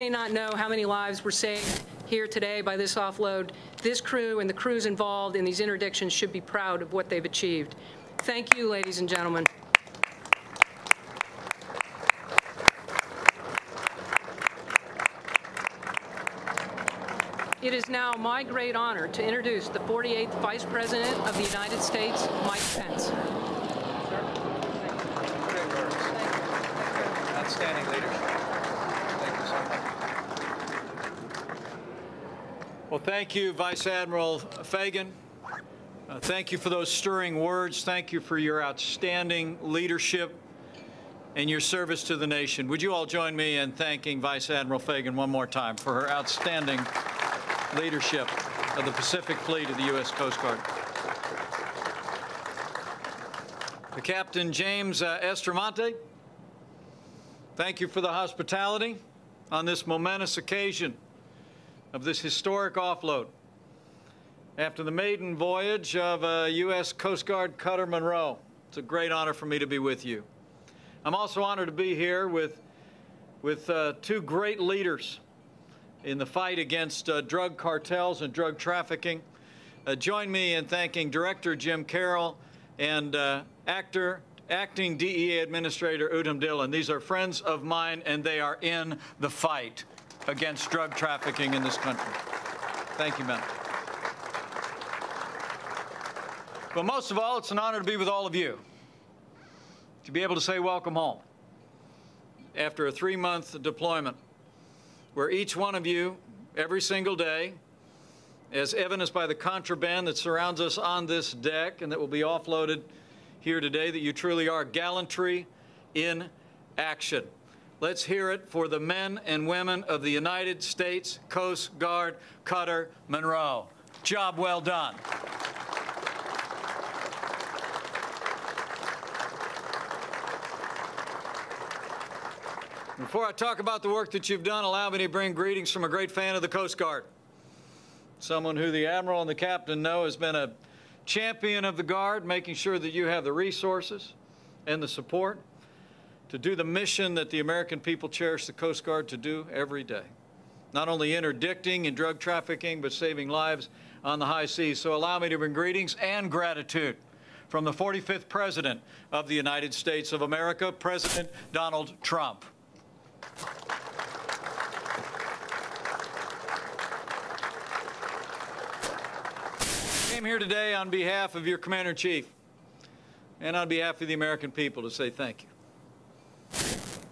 may not know how many lives were saved here today by this offload. This crew and the crews involved in these interdictions should be proud of what they've achieved. Thank you, ladies and gentlemen. It is now my great honor to introduce the 48th Vice President of the United States, Mike Pence. Outstanding leadership. Thank you so much. Well, thank you, Vice Admiral Fagan. Thank you for those stirring words. Thank you for your outstanding leadership and your service to the nation. Would you all join me in thanking Vice Admiral Fagan one more time for her outstanding leadership of the Pacific Fleet of the U.S. Coast Guard. To Captain James Estramonte, thank you for the hospitality on this momentous occasion of this historic offload. After the maiden voyage of U.S. Coast Guard Cutter Munro, it's a great honor for me to be with you. I'm also honored to be here with two great leaders in the fight against drug cartels and drug trafficking. Join me in thanking Director Jim Carroll and Acting DEA Administrator Uttam Dhillon. These are friends of mine, and they are in the fight against drug trafficking in this country. Thank you, ma'am. But most of all, it's an honor to be with all of you, to be able to say welcome home after a 3-month deployment, where each one of you, every single day, as evidenced by the contraband that surrounds us on this deck and that will be offloaded here today, that you truly are gallantry in action. Let's hear it for the men and women of the United States Coast Guard Cutter Munro. Job well done. Before I talk about the work that you've done, allow me to bring greetings from a great fan of the Coast Guard, someone who the Admiral and the Captain know has been a champion of the Guard, making sure that you have the resources and the support to do the mission that the American people cherish the Coast Guard to do every day, not only interdicting and drug trafficking, but saving lives on the high seas. So allow me to bring greetings and gratitude from the 45th President of the United States of America, President Donald Trump. I came here today on behalf of your Commander-in-Chief and on behalf of the American people to say thank you.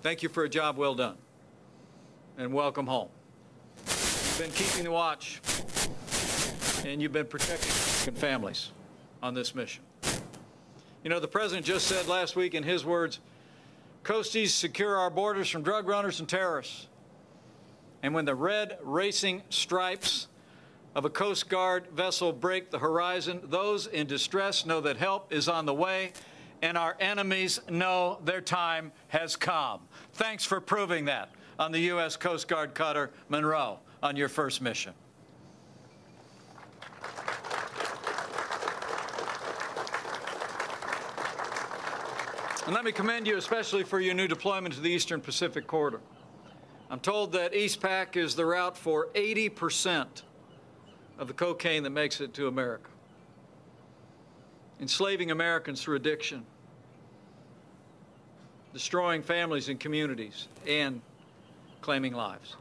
Thank you for a job well done, and welcome home. You've been keeping the watch, and you've been protecting American families on this mission. You know, the President just said last week, in his words, "Coasties secure our borders from drug runners and terrorists." And when the red racing stripes of a Coast Guard vessel break the horizon, those in distress know that help is on the way, and our enemies know their time has come. Thanks for proving that on the U.S. Coast Guard Cutter Munro on your first mission. And let me commend you especially for your new deployment to the Eastern Pacific Corridor. I'm told that EastPac is the route for 80% of the cocaine that makes it to America, enslaving Americans through addiction, destroying families and communities, and claiming lives.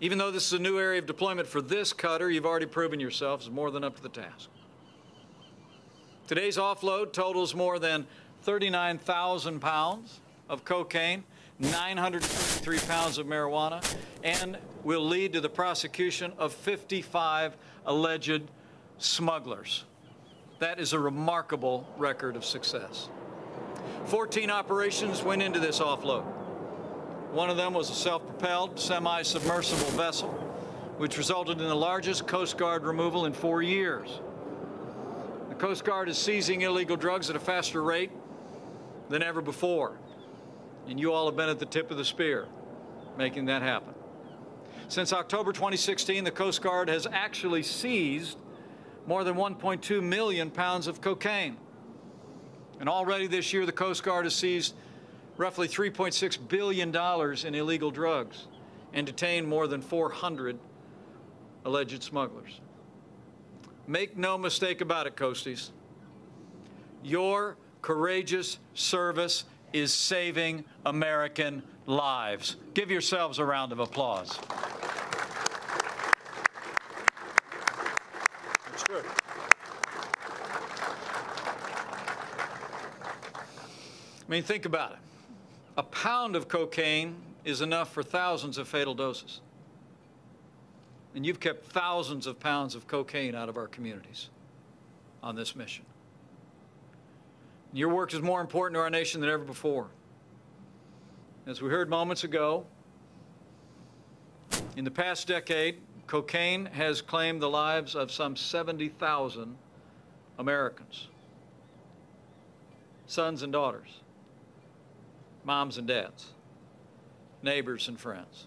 Even though this is a new area of deployment for this cutter, you've already proven yourselves more than up to the task. Today's offload totals more than 39,000 pounds of cocaine, 933 pounds of marijuana, and will lead to the prosecution of 55 alleged smugglers. That is a remarkable record of success. 14 operations went into this offload. One of them was a self-propelled, semi-submersible vessel, which resulted in the largest Coast Guard removal in 4 years. Coast Guard is seizing illegal drugs at a faster rate than ever before, and you all have been at the tip of the spear making that happen. Since October 2016, the Coast Guard has actually seized more than 1.2 million pounds of cocaine, and already this year the Coast Guard has seized roughly $3.6 billion in illegal drugs and detained more than 400 alleged smugglers. Make no mistake about it, Coasties. Your courageous service is saving American lives. Give yourselves a round of applause. That's good. I mean, think about it. A pound of cocaine is enough for thousands of fatal doses. And you've kept thousands of pounds of cocaine out of our communities on this mission. Your work is more important to our nation than ever before. As we heard moments ago, in the past decade, cocaine has claimed the lives of some 70,000 Americans, sons and daughters, moms and dads, neighbors and friends.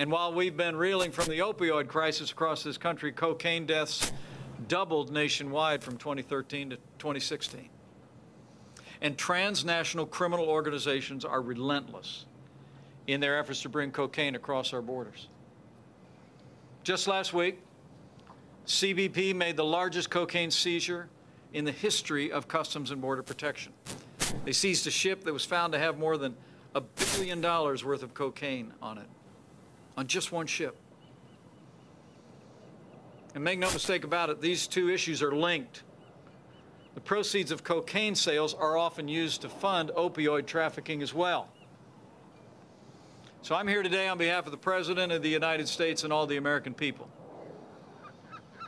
And while we've been reeling from the opioid crisis across this country, cocaine deaths doubled nationwide from 2013 to 2016. And transnational criminal organizations are relentless in their efforts to bring cocaine across our borders. Just last week, CBP made the largest cocaine seizure in the history of Customs and Border Protection. They seized a ship that was found to have more than $1 billion worth of cocaine on it, on just one ship. And make no mistake about it, these two issues are linked. The proceeds of cocaine sales are often used to fund opioid trafficking as well. So I'm here today on behalf of the President of the United States and all the American people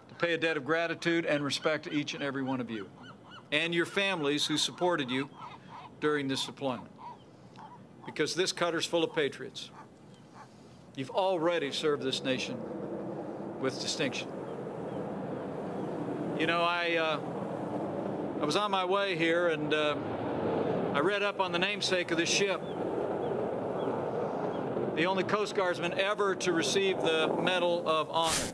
to pay a debt of gratitude and respect to each and every one of you and your families who supported you during this deployment. Because this cutter's full of patriots. You've already served this nation with distinction. You know, I was on my way here, and I read up on the namesake of this ship. The only Coast Guardsman ever to receive the Medal of Honor.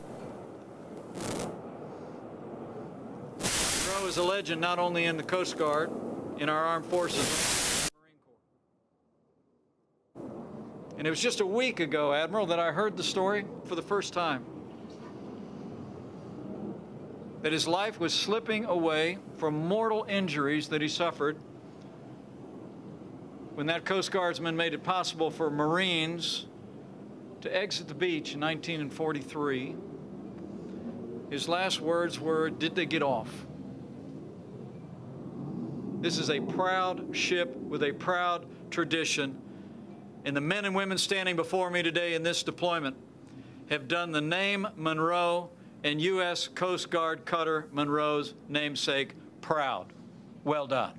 Munro is a legend not only in the Coast Guard, in our armed forces, but in the Marine Corps. And it was just a week ago, Admiral, that I heard the story for the first time, that his life was slipping away from mortal injuries that he suffered when that Coast Guardsman made it possible for Marines to exit the beach in 1943. His last words were, "Did they get off?" This is a proud ship with a proud tradition, and the men and women standing before me today in this deployment have done the name Munro and U.S. Coast Guard Cutter Munro's namesake proud. Well done.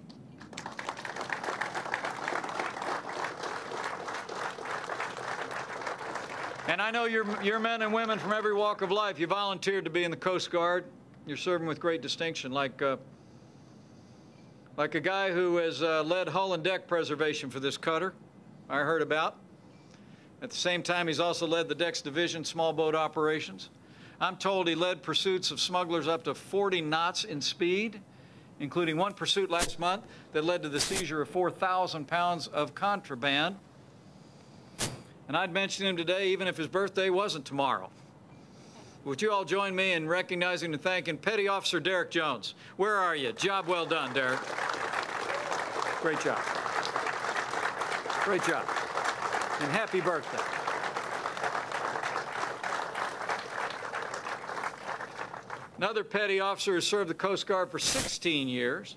And I know you're men and women from every walk of life. You volunteered to be in the Coast Guard. You're serving with great distinction, like a guy who has led hull and deck preservation for this cutter, I heard about. At the same time, he's also led the Decks Division small boat operations. I'm told he led pursuits of smugglers up to 40 knots in speed, including one pursuit last month that led to the seizure of 4,000 pounds of contraband. And I'd mention him today even if his birthday wasn't tomorrow. Would you all join me in recognizing and thanking Petty Officer Derek Jones? Where are you? Job well done, Derek. Great job. Great job. And happy birthday. Another petty officer who served the Coast Guard for 16 years,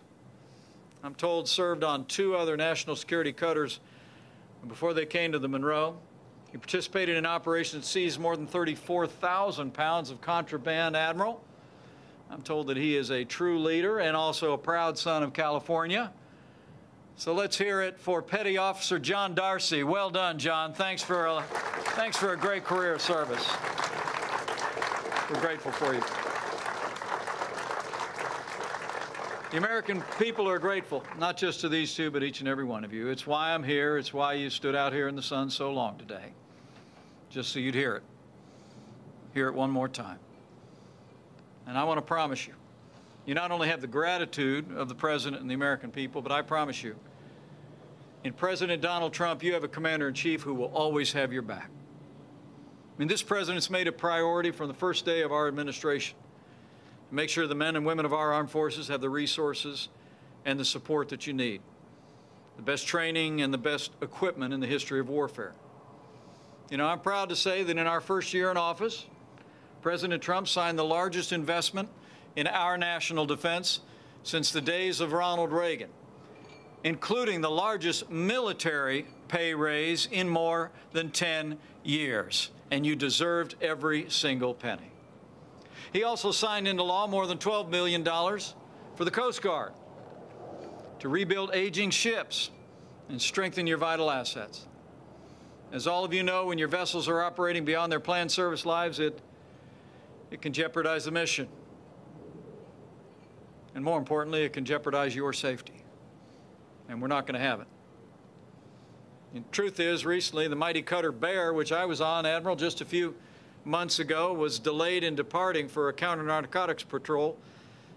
I'm told served on 2 other national security cutters before they came to the Munro. He participated in operations that seized more than 34,000 pounds of contraband, Admiral. I'm told that he is a true leader and also a proud son of California. So let's hear it for Petty Officer John Darcy. Well done, John. Thanks for a great career of service. We're grateful for you. The American people are grateful, not just to these two, but each and every one of you. It's why I'm here. It's why you stood out here in the sun so long today, just so you'd hear it. Hear it one more time. And I want to promise you, you not only have the gratitude of the President and the American people, but I promise you, In President Donald Trump, you have a commander-in-chief who will always have your back. I mean, this president's made a priority from the first day of our administration to make sure the men and women of our armed forces have the resources and the support that you need, the best training and the best equipment in the history of warfare. You know, I'm proud to say that in our first year in office, President Trump signed the largest investment in our national defense since the days of Ronald Reagan, including the largest military pay raise in more than 10 years. And you deserved every single penny. He also signed into law more than $12 million for the Coast Guard to rebuild aging ships and strengthen your vital assets. As all of you know, when your vessels are operating beyond their planned service lives, it can jeopardize the mission. And more importantly, it can jeopardize your safety. And we're not going to have it. The truth is, recently, the mighty cutter Bear, which I was on, Admiral, just a few months ago, was delayed in departing for a counter-narcotics patrol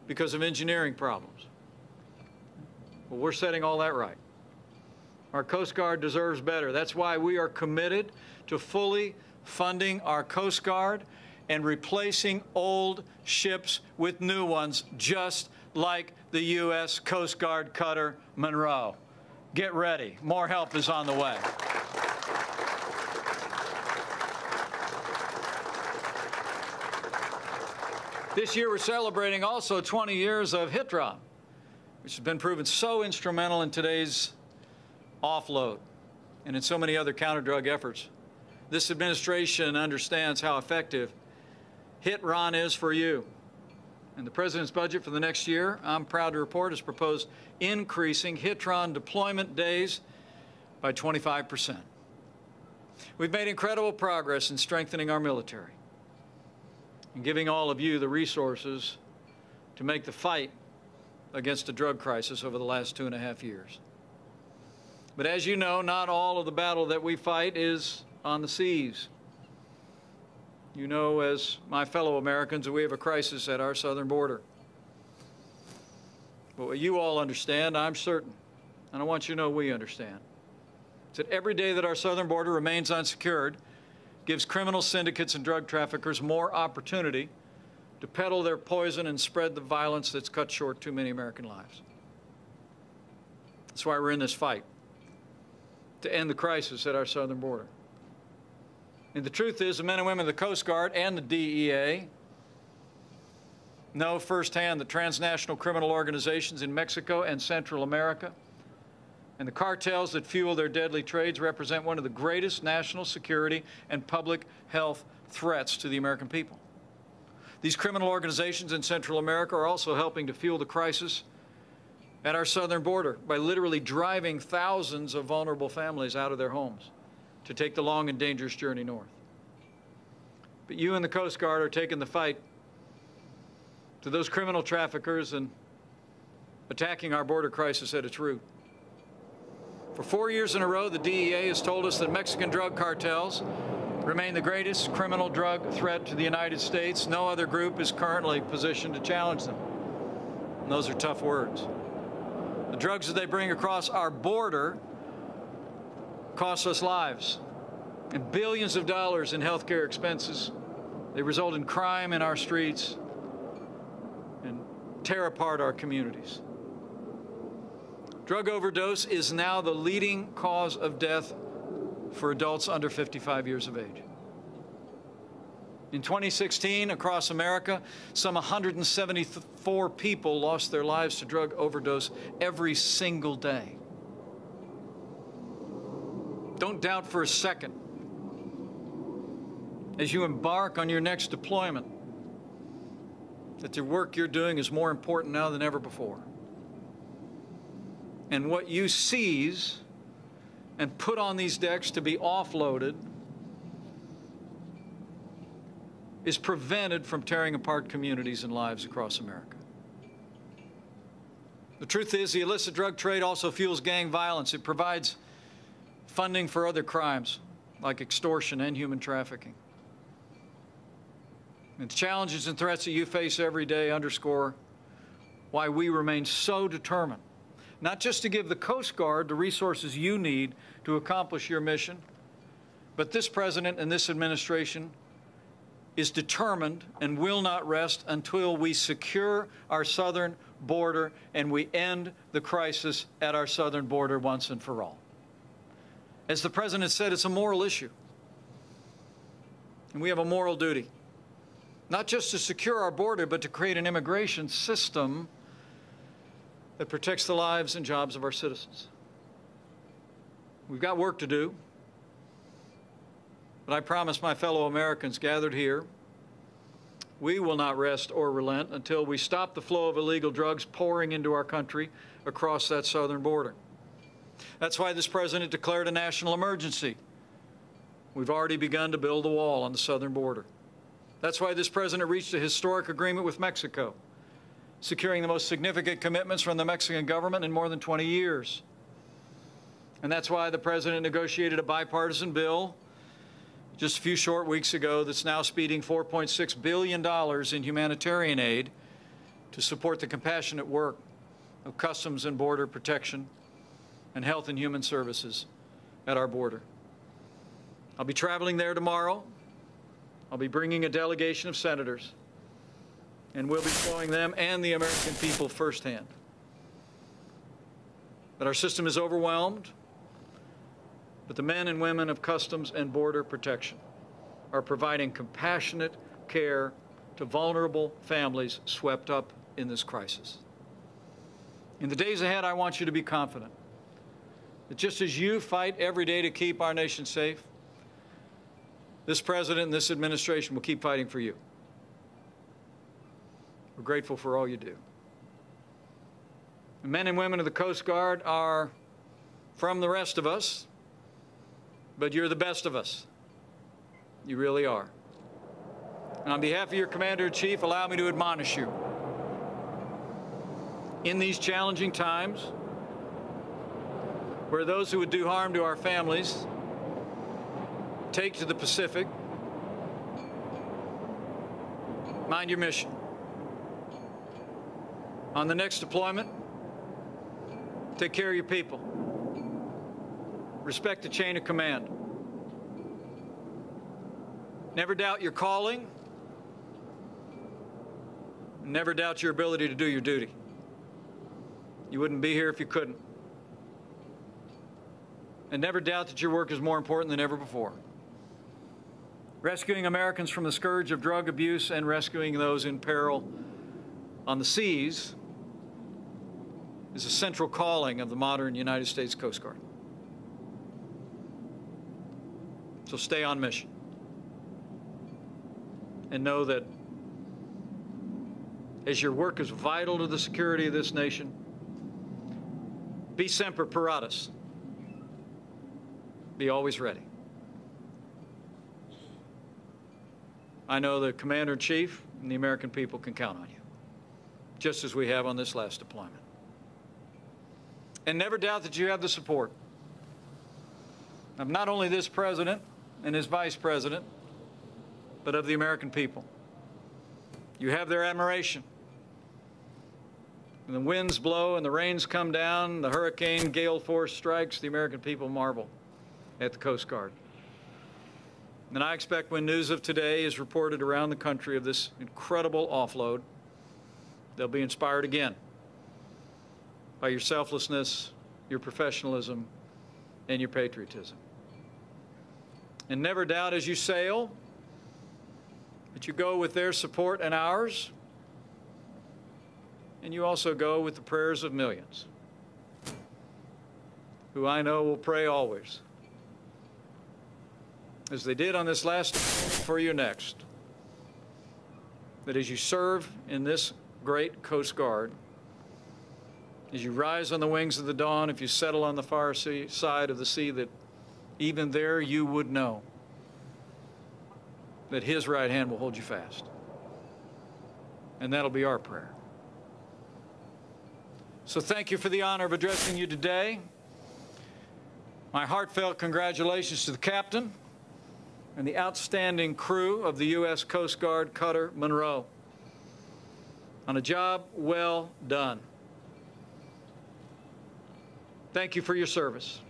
because of engineering problems. Well, we're setting all that right. Our Coast Guard deserves better. That's why we are committed to fully funding our Coast Guard and replacing old ships with new ones, just like the U.S. Coast Guard cutter Munro. Get ready. More help is on the way. This year, we're celebrating also 20 years of HITRON, which has been proven so instrumental in today's offload and in so many other counter-drug efforts. This administration understands how effective HITRON is for you. And the President's budget for the next year, I'm proud to report, has proposed increasing HITRON deployment days by 25%. We've made incredible progress in strengthening our military and giving all of you the resources to make the fight against the drug crisis over the last 2.5 years. But as you know, not all of the battle that we fight is on the seas. You know, as my fellow Americans, that we have a crisis at our southern border. But what you all understand, I'm certain, and I want you to know we understand, is that every day that our southern border remains unsecured gives criminal syndicates and drug traffickers more opportunity to peddle their poison and spread the violence that's cut short too many American lives. That's why we're in this fight, to end the crisis at our southern border. And the truth is, the men and women of the Coast Guard and the DEA know firsthand that transnational criminal organizations in Mexico and Central America and the cartels that fuel their deadly trades represent one of the greatest national security and public health threats to the American people. These criminal organizations in Central America are also helping to fuel the crisis at our southern border by literally driving thousands of vulnerable families out of their homes to take the long and dangerous journey north. But you and the Coast Guard are taking the fight to those criminal traffickers and attacking our border crisis at its root. For 4 years in a row, the DEA has told us that Mexican drug cartels remain the greatest criminal drug threat to the United States. No other group is currently positioned to challenge them. And those are tough words. The drugs that they bring across our border cost us lives and billions of dollars in health care expenses. They result in crime in our streets and tear apart our communities. Drug overdose is now the leading cause of death for adults under 55 years of age. In 2016, across America, some 174 people lost their lives to drug overdose every single day. Don't doubt for a second, as you embark on your next deployment, that the work you're doing is more important now than ever before. And what you seize and put on these decks to be offloaded is prevented from tearing apart communities and lives across America. The truth is, the illicit drug trade also fuels gang violence. It provides funding for other crimes like extortion and human trafficking. And the challenges and threats that you face every day underscore why we remain so determined not just to give the Coast Guard the resources you need to accomplish your mission, but this president and this administration is determined and will not rest until we secure our southern border and we end the crisis at our southern border once and for all. As the president said, it's a moral issue. And we have a moral duty, not just to secure our border, but to create an immigration system that protects the lives and jobs of our citizens. We've got work to do, but I promise my fellow Americans gathered here, we will not rest or relent until we stop the flow of illegal drugs pouring into our country across that southern border. That's why this president declared a national emergency. We've already begun to build a wall on the southern border. That's why this president reached a historic agreement with Mexico, securing the most significant commitments from the Mexican government in more than 20 years. And that's why the president negotiated a bipartisan bill just a few short weeks ago that's now speeding $4.6 billion in humanitarian aid to support the compassionate work of Customs and Border Protection and Health and Human Services at our border. I'll be traveling there tomorrow. I'll be bringing a delegation of senators, and we'll be showing them and the American people firsthand that our system is overwhelmed, but the men and women of Customs and Border Protection are providing compassionate care to vulnerable families swept up in this crisis. In the days ahead, I want you to be confident that just as you fight every day to keep our nation safe, this president and this administration will keep fighting for you. We're grateful for all you do. The men and women of the Coast Guard are from the rest of us, but you're the best of us. You really are. And on behalf of your Commander-in-Chief, allow me to admonish you. In these challenging times, where those who would do harm to our families take to the Pacific, mind your mission. On the next deployment, take care of your people. Respect the chain of command. Never doubt your calling. Never doubt your ability to do your duty. You wouldn't be here if you couldn't. And never doubt that your work is more important than ever before. Rescuing Americans from the scourge of drug abuse and rescuing those in peril on the seas is a central calling of the modern United States Coast Guard. So stay on mission and know that as your work is vital to the security of this nation, be semper paratus, be always ready. I know the Commander-in-Chief and the American people can count on you, just as we have on this last deployment. And never doubt that you have the support of not only this president and his vice president, but of the American people. You have their admiration. When the winds blow and the rains come down, the hurricane gale force strikes, the American people marvel at the Coast Guard. And I expect when news of today is reported around the country of this incredible offload, they'll be inspired again by your selflessness, your professionalism, and your patriotism. And never doubt as you sail that you go with their support and ours, and you also go with the prayers of millions, who I know will pray always, as they did on this last for you next, that as you serve in this great Coast Guard, as you rise on the wings of the dawn, if you settle on the far side of the sea, that even there you would know that his right hand will hold you fast. And that'll be our prayer. So thank you for the honor of addressing you today. My heartfelt congratulations to the captain and the outstanding crew of the U.S. Coast Guard Cutter Munro on a job well done. Thank you for your service.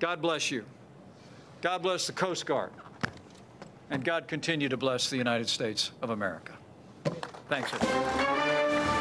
God bless you. God bless the Coast Guard. And God continue to bless the United States of America. Thanks, everyone.